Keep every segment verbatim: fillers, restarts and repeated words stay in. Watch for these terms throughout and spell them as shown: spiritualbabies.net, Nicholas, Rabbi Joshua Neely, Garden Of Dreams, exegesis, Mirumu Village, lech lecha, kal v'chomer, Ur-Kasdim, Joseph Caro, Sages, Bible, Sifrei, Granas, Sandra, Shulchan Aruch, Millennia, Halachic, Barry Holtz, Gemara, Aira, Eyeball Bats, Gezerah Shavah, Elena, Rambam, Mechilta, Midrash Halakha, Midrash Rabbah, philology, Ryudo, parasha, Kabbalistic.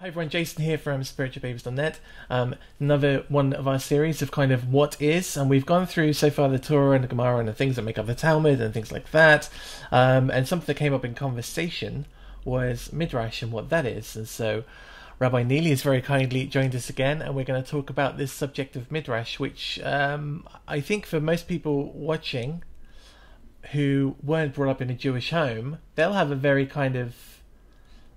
Hi everyone, Jason here from spiritual babies dot net. Um, another one of our series of kind of what is, and we've gone through so far the Torah and the Gemara and the things that make up the Talmud and things like that. Um, and something that came up in conversation was Midrash and what that is. And so Rabbi Neely has very kindly joined us again, and we're going to talk about this subject of Midrash, which um, I think for most people watching who weren't brought up in a Jewish home, they'll have a very kind of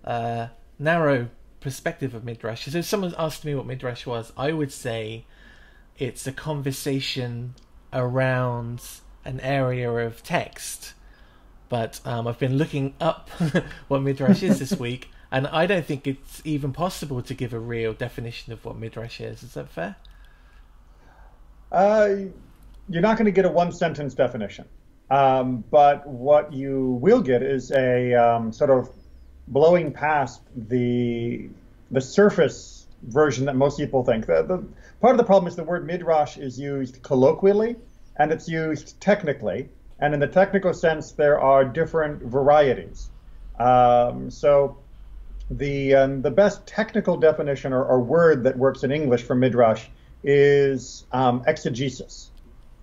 uh, narrow perspective of Midrash. So if someone asked me what Midrash was, I would say it's a conversation around an area of text. But um, I've been looking up what Midrash is this week, and I don't think it's even possible to give a real definition of what Midrash is. Is that fair? Uh, you're not going to get a one-sentence definition. Um, but what you will get is a um, sort of blowing past the the surface version that most people think. The, the, part of the problem is the word midrash is used colloquially and it's used technically. And in the technical sense, there are different varieties. Um, so the um, the best technical definition or, or word that works in English for midrash is um, exegesis.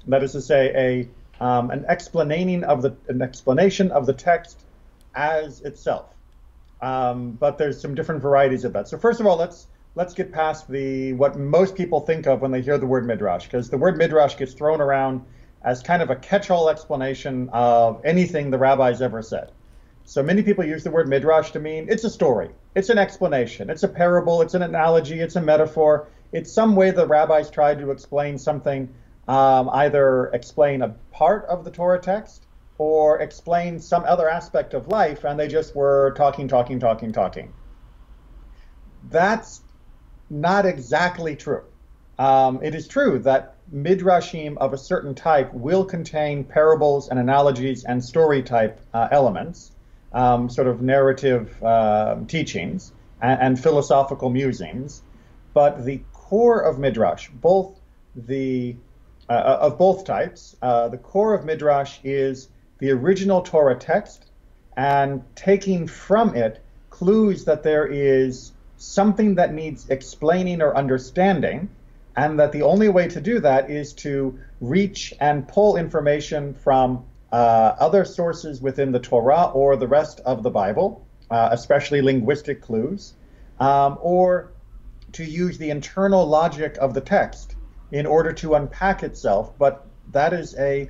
That is to say, a um, an explaining of the an explanation of the text as itself. Um, but there's some different varieties of that. So first of all, let's let's get past the what most people think of when they hear the word midrash, because the word midrash gets thrown around as kind of a catch-all explanation of anything the rabbis ever said. So many people use the word midrash to mean it's a story, it's an explanation, it's a parable, it's an analogy, it's a metaphor, it's some way the rabbis tried to explain something, um, either explain a part of the Torah text or explain some other aspect of life, and they just were talking, talking, talking, talking. That's not exactly true. Um, it is true that midrashim of a certain type will contain parables and analogies and story-type uh, elements, um, sort of narrative uh, teachings and, and philosophical musings, but the core of midrash, both the uh, of both types, uh, the core of midrash is the original Torah text, and taking from it clues that there is something that needs explaining or understanding, and that the only way to do that is to reach and pull information from uh, other sources within the Torah or the rest of the Bible, uh, especially linguistic clues, um, or to use the internal logic of the text in order to unpack itself. But that is a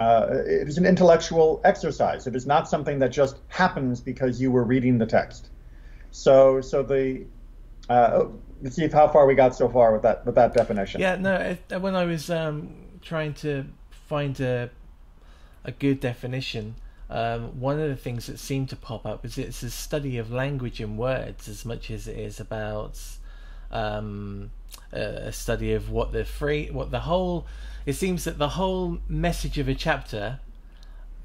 Uh, it is an intellectual exercise. It is not something that just happens because you were reading the text. So, so the uh, let's see how far we got so far with that with that definition. Yeah, no. It, when I was um, trying to find a a good definition, um, one of the things that seemed to pop up is it's a study of language and words as much as it is about um, a study of what the free, what the whole. It seems that the whole message of a chapter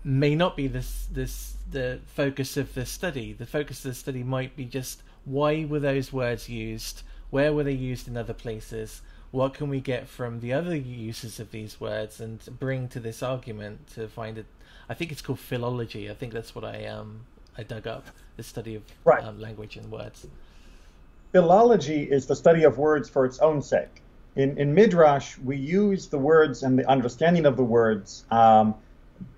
may not be this this the focus of the study. The focus of the study might be just why were those words used, where were they used in other places, what can we get from the other uses of these words and bring to this argument to find it. I think it's called philology. I think that's what I um I dug up, the study of right. um, language and words. Philology is the study of words for its own sake. In, in Midrash, we use the words and the understanding of the words, um,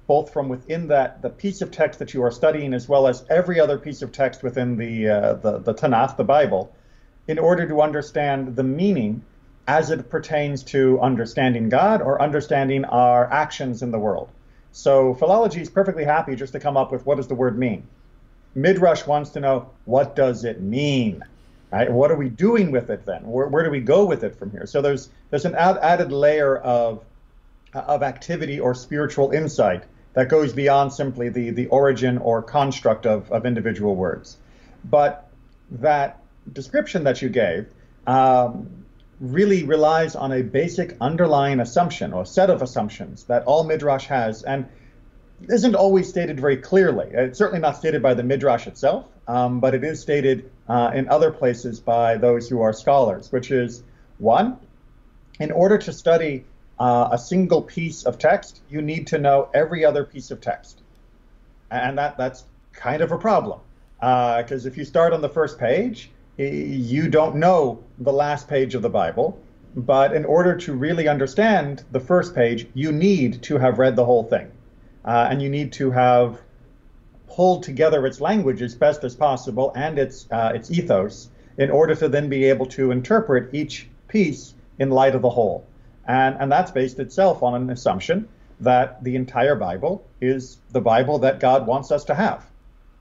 both from within that the piece of text that you are studying, as well as every other piece of text within the uh, the, the Tanakh, the Bible, in order to understand the meaning as it pertains to understanding God or understanding our actions in the world. So philology is perfectly happy just to come up with what does the word mean. Midrash wants to know, what does it mean? Right? What are we doing with it then? Where, where do we go with it from here? So there's there's an ad, added layer of of activity or spiritual insight that goes beyond simply the the origin or construct of of individual words. But that description that you gave um, really relies on a basic underlying assumption or set of assumptions that all midrash has, and isn't always stated very clearly. It's certainly not stated by the midrash itself, um, but it is stated Uh, in other places by those who are scholars, which is, one, in order to study uh, a single piece of text, you need to know every other piece of text. And that, that's kind of a problem, because uh, if you start on the first page, you don't know the last page of the Bible, but in order to really understand the first page, you need to have read the whole thing. Uh, and you need to have pulled together its language as best as possible and its, uh, its ethos in order to then be able to interpret each piece in light of the whole. And, and that's based itself on an assumption that the entire Bible is the Bible that God wants us to have,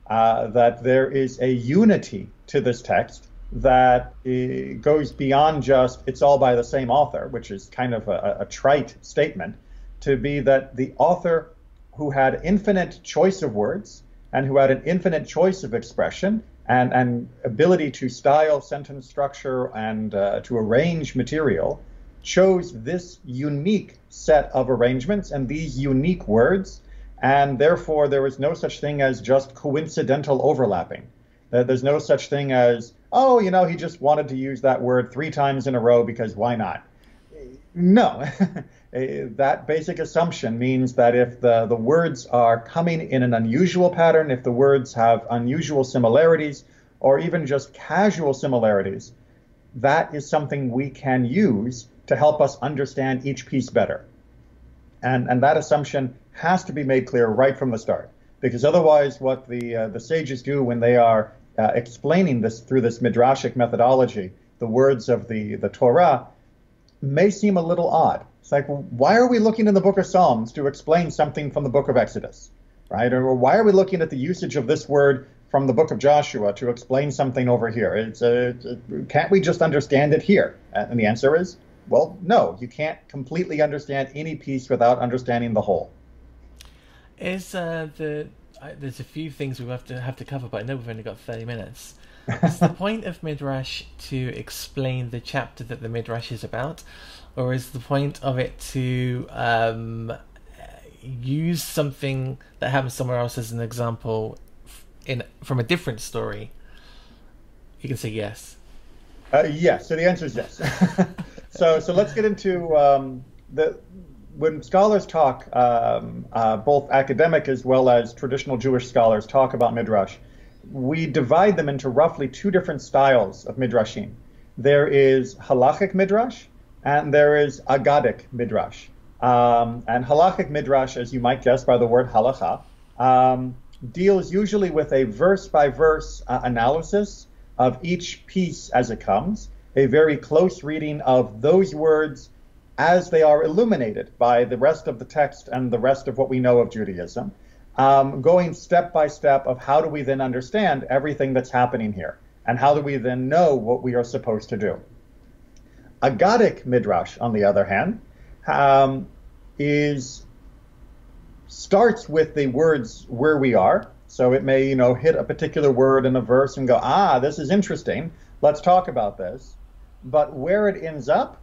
uh, that there is a unity to this text that it goes beyond just it's all by the same author, which is kind of a, a trite statement, to be that the author who had infinite choice of words and who had an infinite choice of expression and, and ability to style sentence structure and uh, to arrange material, chose this unique set of arrangements and these unique words, and therefore there is no such thing as just coincidental overlapping. There's no such thing as, oh, you know, he just wanted to use that word three times in a row because why not? No. That basic assumption means that if the, the words are coming in an unusual pattern, if the words have unusual similarities or even just casual similarities, that is something we can use to help us understand each piece better. And, and that assumption has to be made clear right from the start, because otherwise what the, uh, the sages do when they are Uh, explaining this through this midrashic methodology, the words of the, the Torah, may seem a little odd. It's like, well, why are we looking in the book of Psalms to explain something from the book of Exodus, right? Or why are we looking at the usage of this word from the book of Joshua to explain something over here? It's a, it's a, can't we just understand it here? And the answer is, well, no, you can't completely understand any piece without understanding the whole. Is uh, the... I, there's a few things we have to have to cover, but I know we've only got thirty minutes. Is the point of Midrash to explain the chapter that the Midrash is about, or is the point of it to um, use something that happens somewhere else as an example in from a different story? You can say yes. Uh, yes. So the answer is yes. so so let's get into um, the. When scholars talk, um, uh, both academic as well as traditional Jewish scholars talk about Midrash, we divide them into roughly two different styles of Midrashim. There is Halachic Midrash and there is Agadic Midrash. Um, and Halachic Midrash, as you might guess by the word Halakha, um, deals usually with a verse-by-verse uh, analysis of each piece as it comes, a very close reading of those words as they are illuminated by the rest of the text and the rest of what we know of Judaism, um, going step by step of how do we then understand everything that's happening here, and how do we then know what we are supposed to do. Agadic Midrash, on the other hand, um, is starts with the words where we are, so it may you know hit a particular word in a verse and go, ah, this is interesting, let's talk about this, but where it ends up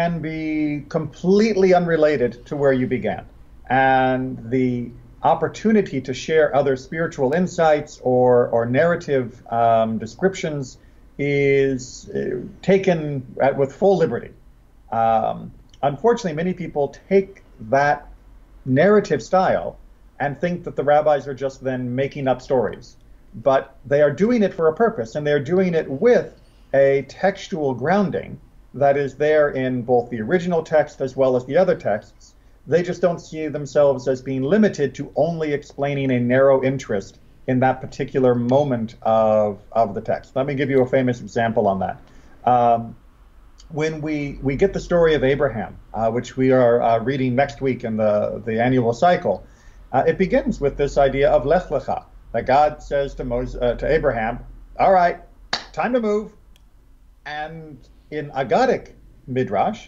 can be completely unrelated to where you began. And the opportunity to share other spiritual insights or, or narrative um, descriptions is uh, taken at, with full liberty. Um, unfortunately, many people take that narrative style and think that the rabbis are just then making up stories. But they are doing it for a purpose, and they are doing it with a textual grounding that is there in both the original text as well as the other texts. They just don't see themselves as being limited to only explaining a narrow interest in that particular moment of, of the text. Let me give you a famous example on that. Um, when we, we get the story of Abraham, uh, which we are uh, reading next week in the, the annual cycle, uh, it begins with this idea of lech lecha, that God says to, Moses, uh, to Abraham, all right, time to move, and in Agadic Midrash,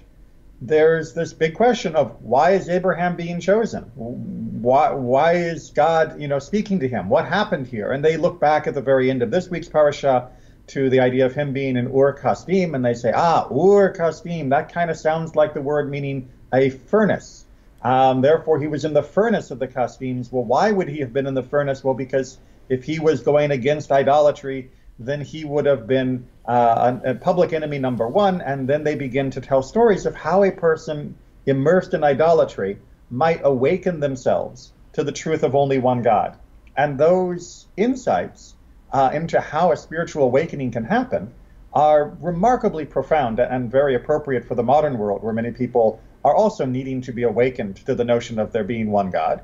there's this big question of why is Abraham being chosen? Why, why is God, you know, speaking to him? What happened here? And they look back at the very end of this week's parasha to the idea of him being in Ur-Kasdim, and they say, ah, Ur-Kasdim, that kind of sounds like the word meaning a furnace. Um, therefore, he was in the furnace of the Kasdims. Well, why would he have been in the furnace? Well, because if he was going against idolatry, then he would have been uh, a, a public enemy number one, and then they begin to tell stories of how a person immersed in idolatry might awaken themselves to the truth of only one God. And those insights uh, into how a spiritual awakening can happen are remarkably profound and very appropriate for the modern world, where many people are also needing to be awakened to the notion of there being one God,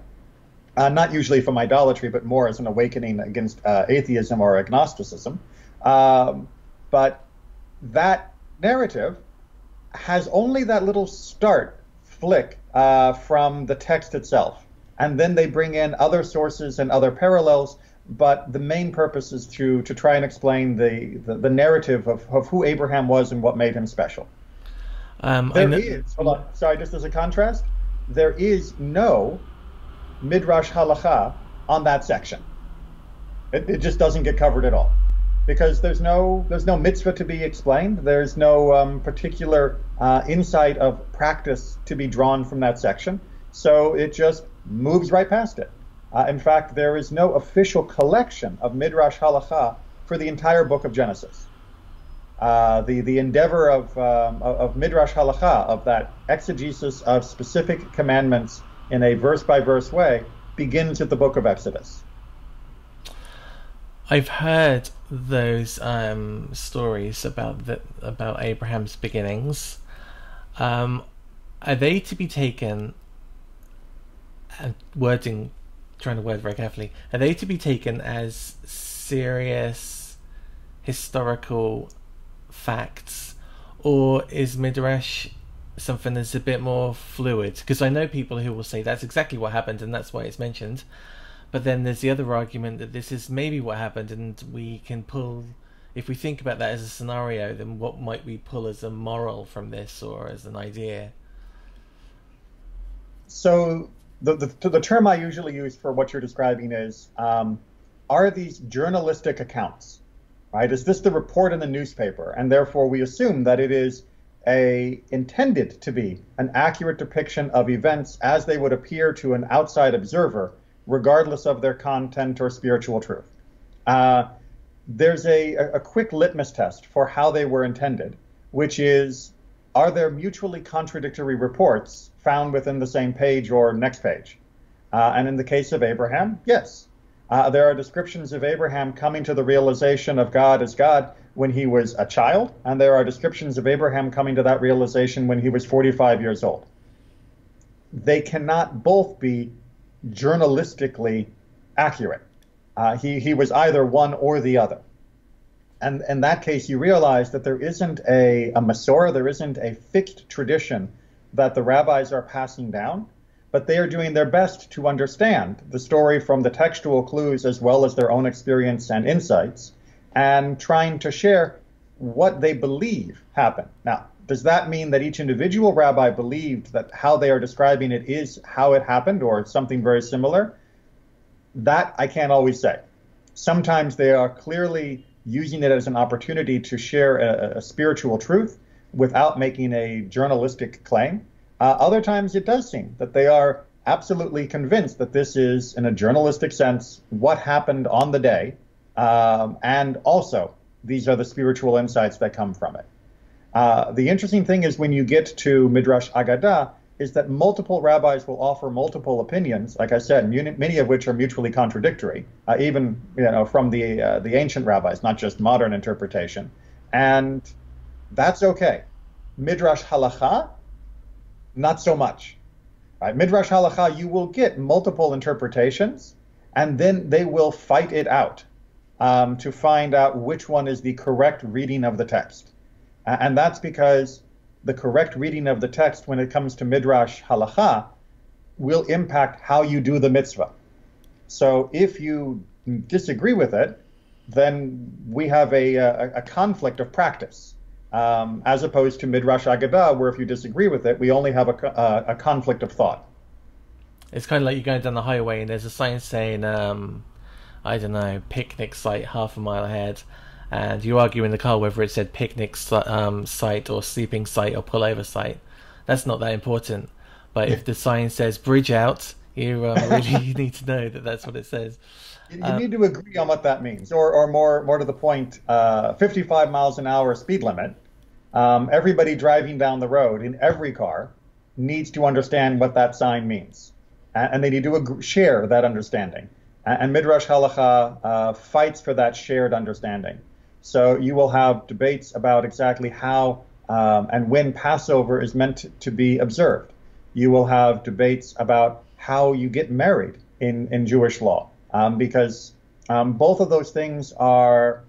uh, not usually from idolatry, but more as an awakening against uh, atheism or agnosticism. Um, but that narrative has only that little start flick uh, from the text itself. And then they bring in other sources and other parallels, but the main purpose is to to try and explain the, the, the narrative of, of who Abraham was and what made him special. Um, there is, hold on, sorry, just as a contrast, there is no Midrash Halakha on that section. It, it just doesn't get covered at all, because there's no there's no mitzvah to be explained. There's no um, particular uh, insight of practice to be drawn from that section. So it just moves right past it. Uh, in fact, there is no official collection of Midrash Halakha for the entire book of Genesis. Uh, the, the endeavor of, um, of Midrash Halakha, of that exegesis of specific commandments in a verse-by-verse way, begins at the book of Exodus. I've heard those um, stories about the, about Abraham's beginnings. Um, are they to be taken, and wording, trying to word very carefully, are they to be taken as serious historical facts, or is Midrash something that's a bit more fluid? Because I know people who will say that's exactly what happened and that's why it's mentioned, but then there's the other argument that this is maybe what happened, and we can pull, if we think about that as a scenario, then what might we pull as a moral from this or as an idea? So the the, the term I usually use for what you're describing is, um, are these journalistic accounts? Right? Is this the report in the newspaper? And therefore we assume that it is a intended to be an accurate depiction of events as they would appear to an outside observer, regardless of their content or spiritual truth. Uh, there's a, a quick litmus test for how they were intended, which is, are there mutually contradictory reports found within the same page or next page? Uh, and in the case of Abraham, yes. Uh, there are descriptions of Abraham coming to the realization of God as God when he was a child, and there are descriptions of Abraham coming to that realization when he was forty-five years old. They cannot both be journalistically accurate. Uh, he, he was either one or the other. And in that case, you realize that there isn't a, a Masorah, there isn't a fixed tradition that the rabbis are passing down, but they are doing their best to understand the story from the textual clues as well as their own experience and insights, and trying to share what they believe happened. Now, does that mean that each individual rabbi believed that how they are describing it is how it happened or something very similar? That I can't always say. Sometimes they are clearly using it as an opportunity to share a, a spiritual truth without making a journalistic claim. Uh, other times it does seem that they are absolutely convinced that this is, in a journalistic sense, what happened on the day, um, and also these are the spiritual insights that come from it. Uh, the interesting thing is when you get to Midrash Agadah is that multiple rabbis will offer multiple opinions, like I said, many of which are mutually contradictory, uh, even you know from the, uh, the ancient rabbis, not just modern interpretation. And that's okay. Midrash Halakha, not so much. Right? Midrash Halakha, you will get multiple interpretations, and then they will fight it out um, to find out which one is the correct reading of the text. Uh, and that's because the correct reading of the text when it comes to Midrash Halakha will impact how you do the mitzvah. So if you disagree with it, then we have a, a, a conflict of practice. Um, as opposed to Midrash Agadah, where if you disagree with it, we only have a, uh, a conflict of thought. It's kind of like you're going down the highway and there's a sign saying, um, I don't know, picnic site half a mile ahead, and you argue in the car whether it said picnic um, site or sleeping site or pullover site. That's not that important. But if the sign says bridge out, you um, really need to know that that's what it says. You um, need to agree on what that means, or, or more, more to the point, uh, fifty-five miles an hour speed limit. Um, everybody driving down the road in every car needs to understand what that sign means, and, and they need to agree, share that understanding. And Midrash Halakha uh, fights for that shared understanding. So you will have debates about exactly how um, and when Passover is meant to be observed. You will have debates about how you get married in, in Jewish law, um, because um, both of those things are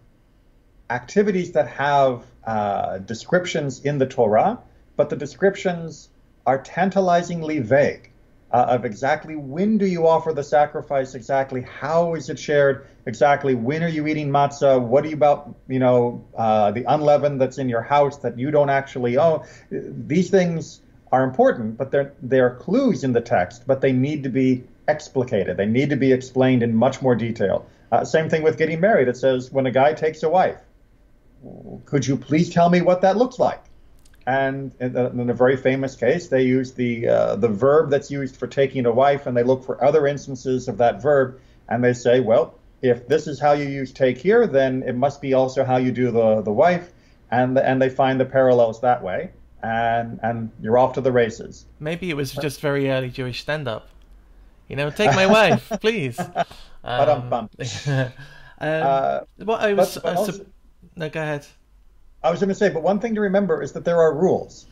activities that have uh, descriptions in the Torah, but the descriptions are tantalizingly vague. Uh, of exactly when do you offer the sacrifice, exactly how is it shared, exactly when are you eating matzah, what are you about, you know, uh, the unleavened that's in your house that you don't actually own. These things are important, but they're, they're clues in the text, but they need to be explicated. They need to be explained in much more detail. Uh, same thing with getting married. It says when a guy takes a wife, could you please tell me what that looks like? And in a very famous case, they use the uh, the verb that's used for taking a wife, and they look for other instances of that verb, and they say, well, if this is how you use take here, then it must be also how you do the, the wife, and the, and they find the parallels that way, and and you're off to the races. Maybe it was just very early Jewish stand-up. You know, take my wife, please. Um, um, uh, what I was... But, but also, no, go ahead. I was going to say, but one thing to remember is that there are rules.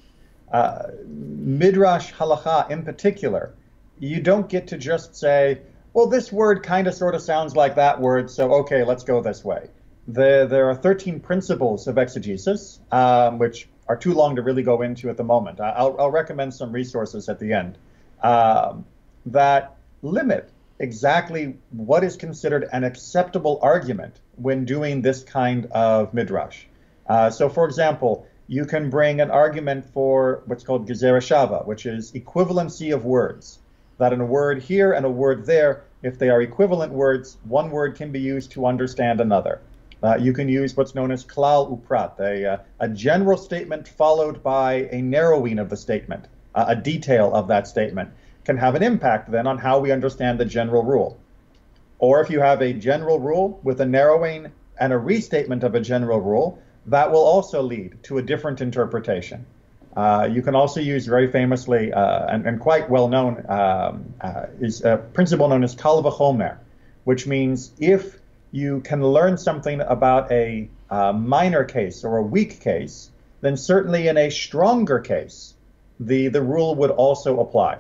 Uh, Midrash Halakha in particular, you don't get to just say, well, this word kind of sort of sounds like that word, so okay, let's go this way. There, there are thirteen principles of exegesis, um, which are too long to really go into at the moment. I'll, I'll recommend some resources at the end um, that limit exactly what is considered an acceptable argument when doing this kind of midrash. Uh, so, for example, you can bring an argument for what's called Gezerah Shavah, which is equivalency of words, that in a word here and a word there, if they are equivalent words, one word can be used to understand another. Uh, you can use what's known as Klal Uprat, a, uh, a general statement followed by a narrowing of the statement. Uh, a detail of that statement can have an impact then on how we understand the general rule. Or if you have a general rule with a narrowing and a restatement of a general rule, that will also lead to a different interpretation. Uh, you can also use very famously uh, and, and quite well known um, uh, is a principle known as kal v'chomer, which means if you can learn something about a uh, minor case or a weak case, then certainly in a stronger case, the, the rule would also apply.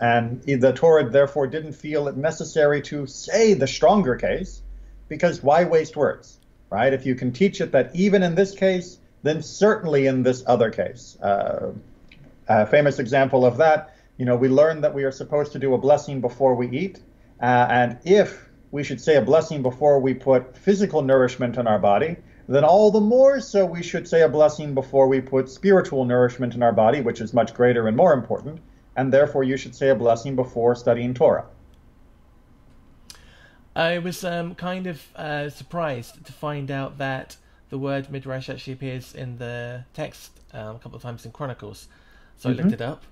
And the Torah therefore didn't feel it necessary to say the stronger case, because why waste words? Right? If you can teach it that even in this case, then certainly in this other case. Uh, a famous example of that, you know, we learned that we are supposed to do a blessing before we eat. Uh, and if we should say a blessing before we put physical nourishment in our body, then all the more so we should say a blessing before we put spiritual nourishment in our body, which is much greater and more important. And therefore, you should say a blessing before studying Torah. I was um, kind of uh, surprised to find out that the word midrash actually appears in the text um, a couple of times in Chronicles. So mm-hmm. I looked it up,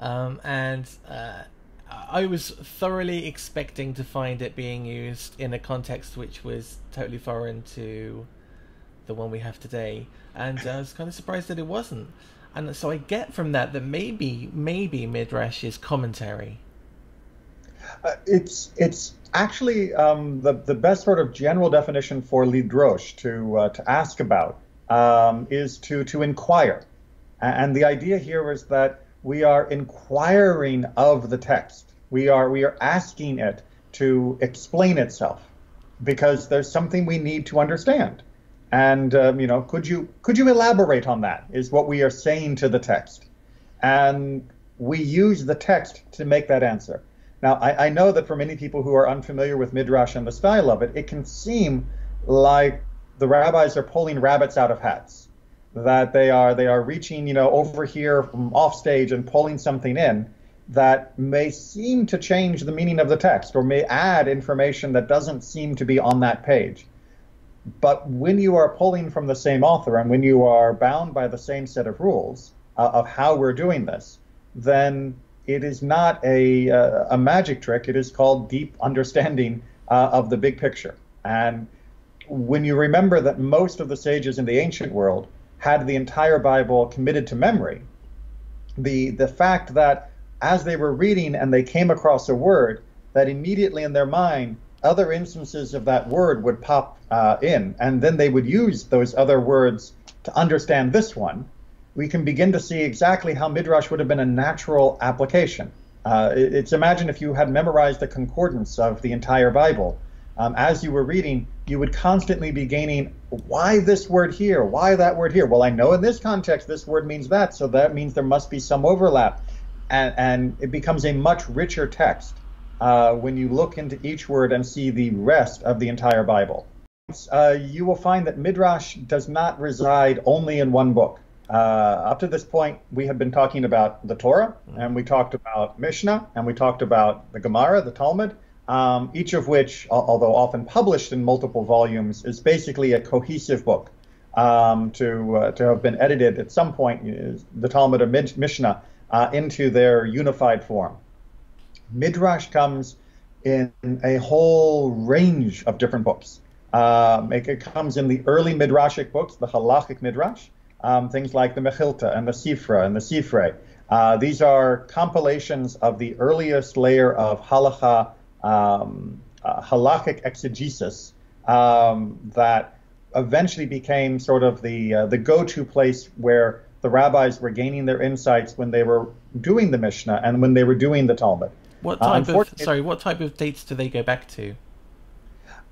um, and uh, I was thoroughly expecting to find it being used in a context which was totally foreign to the one we have today. And I was kind of surprised that it wasn't. And so I get from that that maybe, maybe midrash is commentary. Uh, it's it's actually um, the the best sort of general definition for lidrosh, to uh, to ask about, um, is to to inquire, and the idea here is that we are inquiring of the text. We are we are asking it to explain itself, because there's something we need to understand, and um, you know, could you could you elaborate on that? Is what we are saying to the text, and we use the text to make that answer. Now, I, I know that for many people who are unfamiliar with Midrash and the style of it, it can seem like the rabbis are pulling rabbits out of hats, that they are they are reaching, you know, over here from off stage and pulling something in that may seem to change the meaning of the text or may add information that doesn't seem to be on that page. But when you are pulling from the same author and when you are bound by the same set of rules uh, of how we're doing this, then it is not a, uh, a magic trick. It is called deep understanding uh, of the big picture. And when you remember that most of the sages in the ancient world had the entire Bible committed to memory, the, the fact that as they were reading and they came across a word, that immediately in their mind other instances of that word would pop uh, in, and then they would use those other words to understand this one, we can begin to see exactly how Midrash would have been a natural application. Uh, it's imagine if you had memorized the concordance of the entire Bible. Um, as you were reading, you would constantly be gaining, why this word here? Why that word here? Well, I know in this context, this word means that, so that means there must be some overlap. And, and it becomes a much richer text uh, when you look into each word and see the rest of the entire Bible. Uh, you will find that Midrash does not reside only in one book. Uh, up to this point, we have been talking about the Torah, and we talked about Mishnah, and we talked about the Gemara, the Talmud, um, each of which, although often published in multiple volumes, is basically a cohesive book. Um, to, uh, to have been edited at some point, the Talmud or Mishnah, Uh, into their unified form. Midrash comes in a whole range of different books. Um, it, it comes in the early Midrashic books, the Halakhic Midrash, um, things like the Mechilta and the Sifra and the Sifrei. Uh, these are compilations of the earliest layer of Halakha, um, uh, Halakhic exegesis um, that eventually became sort of the, uh, the go-to place where the rabbis were gaining their insights when they were doing the Mishnah and when they were doing the Talmud. What type uh, of sorry? What type of dates do they go back to?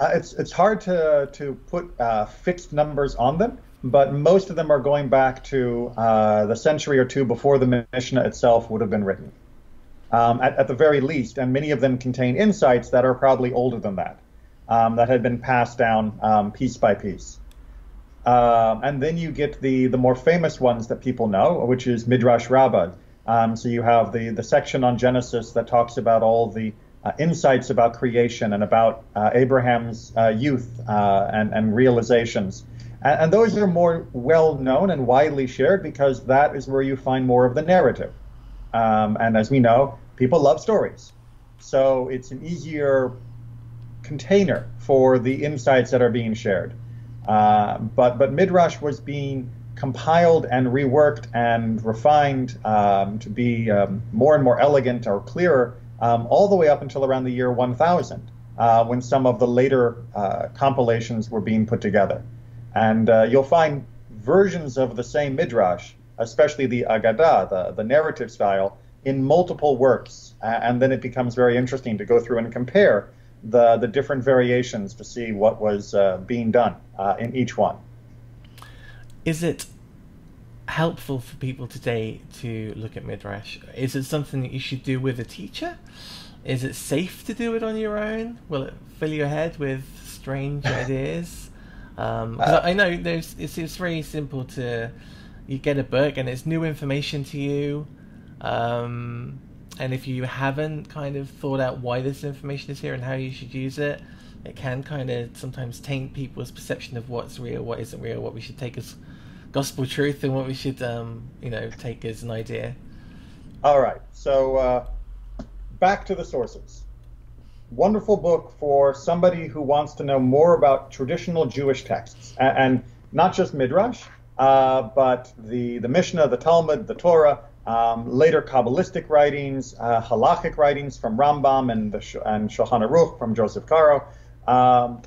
Uh, it's it's hard to to put uh, fixed numbers on them, but most of them are going back to uh, the century or two before the Mishnah itself would have been written, um, at, at the very least. And many of them contain insights that are probably older than that, um, that had been passed down um, piece by piece. Um, and then you get the, the more famous ones that people know, which is Midrash Rabbah. Um, so you have the, the section on Genesis that talks about all the uh, insights about creation and about uh, Abraham's uh, youth uh, and, and realizations. And, and those are more well-known and widely shared because that is where you find more of the narrative. Um, and as we know, people love stories. So it's an easier container for the insights that are being shared. Uh, but, but Midrash was being compiled and reworked and refined um, to be um, more and more elegant or clearer um, all the way up until around the year one thousand, uh, when some of the later uh, compilations were being put together. And uh, you'll find versions of the same Midrash, especially the Agadah, the, the narrative style, in multiple works. Uh, and then it becomes very interesting to go through and compare The, the different variations to see what was uh, being done uh, in each one. Is it helpful for people today to look at Midrash? Is it something that you should do with a teacher? Is it safe to do it on your own? Will it fill your head with strange ideas? Um, uh, I know there's, it's, it's very simple to, you get a book and it's new information to you. Um, And if you haven't kind of thought out why this information is here and how you should use it, it can kind of sometimes taint people's perception of what's real, what isn't real, what we should take as gospel truth, and what we should, um, you know, take as an idea. All right. So uh, back to the sources. Wonderful book for somebody who wants to know more about traditional Jewish texts, and not just Midrash, uh, but the, the Mishnah, the Talmud, the Torah, Um, later Kabbalistic writings, uh, Halakhic writings from Rambam and, the Sh and Shulchan Aruch from Joseph Caro. Um,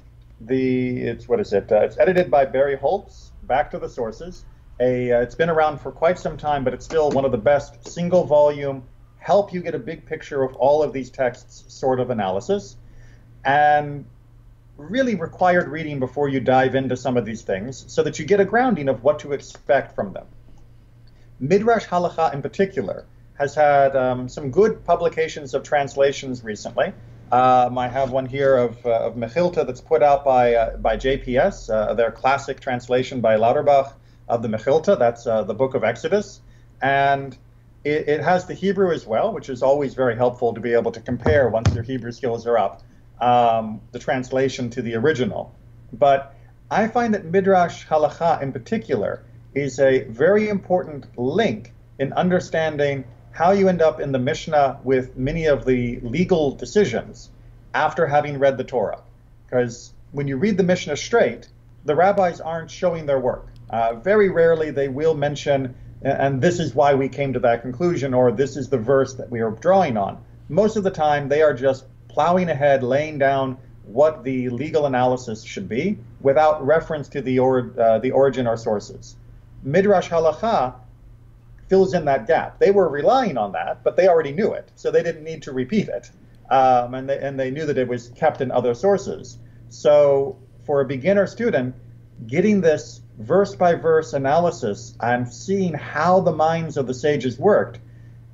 the it's what is it? Uh, it's edited by Barry Holtz. Back to the sources. A uh, it's been around for quite some time, but it's still one of the best single volume. Help you get a big picture of all of these texts sort of analysis, and really required reading before you dive into some of these things, so that you get a grounding of what to expect from them. Midrash Halakha in particular has had um, some good publications of translations recently. Um, I have one here of, uh, of Mechilta that's put out by, uh, by J P S, uh, their classic translation by Lauterbach of the Mechilta. That's uh, the Book of Exodus. And it, it has the Hebrew as well, which is always very helpful to be able to compare once your Hebrew skills are up, um, the translation to the original. But I find that Midrash Halakha in particular is a very important link in understanding how you end up in the Mishnah with many of the legal decisions after having read the Torah. Because when you read the Mishnah straight, the rabbis aren't showing their work. Uh, very rarely they will mention, and this is why we came to that conclusion, or this is the verse that we are drawing on. Most of the time they are just plowing ahead, laying down what the legal analysis should be without reference to the, or, uh, the origin or sources. Midrash Halakha fills in that gap. They were relying on that, but they already knew it, so they didn't need to repeat it. Um, and, they, and they knew that it was kept in other sources. So for a beginner student, getting this verse-by-verse analysis and seeing how the minds of the sages worked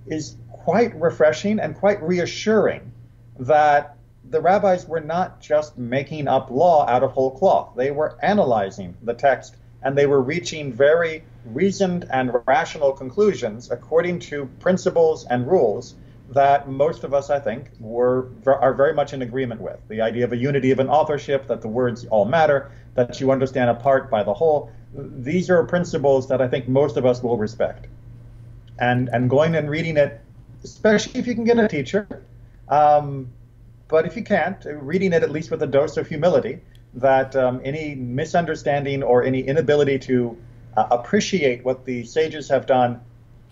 is quite refreshing and quite reassuring that the rabbis were not just making up law out of whole cloth. They were analyzing the text, and they were reaching very reasoned and rational conclusions according to principles and rules that most of us, I think, were are very much in agreement with. The idea of a unity of an authorship, that the words all matter, that you understand a part by the whole. These are principles that I think most of us will respect. And, and going and reading it, especially if you can get a teacher, um, but if you can't, reading it at least with a dose of humility, that um, any misunderstanding or any inability to uh, appreciate what the sages have done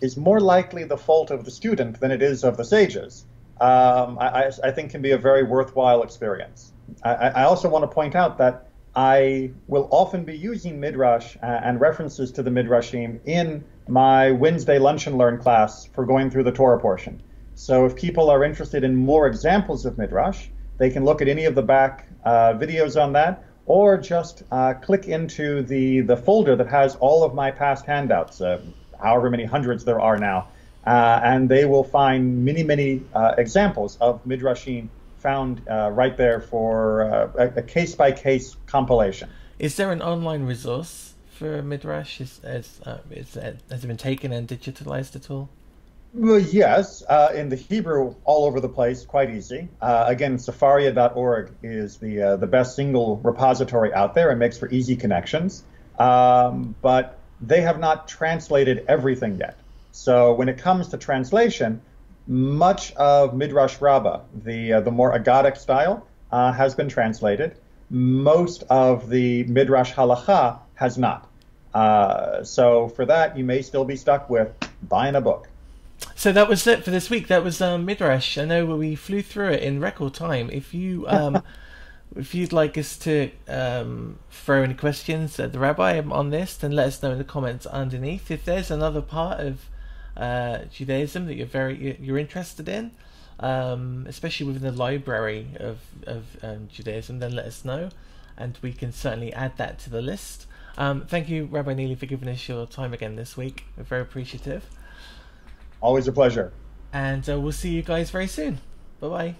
is more likely the fault of the student than it is of the sages, um, I, I think can be a very worthwhile experience. I, I also want to point out that I will often be using Midrash and references to the Midrashim in my Wednesday Lunch and Learn class for going through the Torah portion. So if people are interested in more examples of Midrash, they can look at any of the back uh, videos on that, or just uh, click into the, the folder that has all of my past handouts, uh, however many hundreds there are now, uh, and they will find many, many uh, examples of Midrashim found uh, right there for uh, a case-by-case compilation. Is there an online resource for Midrash? Is, is, uh, is, has it been taken and digitalized at all? Well, yes, uh, in the Hebrew, all over the place, quite easy. Uh, again, Sefaria dot org is the uh, the best single repository out there and makes for easy connections. Um, but they have not translated everything yet. So when it comes to translation, much of Midrash Rabbah, the uh, the more Agadic style, uh, has been translated. Most of the Midrash Halakha has not. Uh, so for that, you may still be stuck with buying a book. So that was it for this week. That was um, Midrash. I know we flew through it in record time. If you um, if you'd like us to um, throw any questions at the rabbi on this, then let us know in the comments underneath. If there's another part of uh, Judaism that you're very you're interested in, um, especially within the library of of um, Judaism, then let us know, and we can certainly add that to the list. Um, thank you, Rabbi Neely, for giving us your time again this week. We're very appreciative. Always a pleasure. And uh, we'll see you guys very soon. Bye-bye.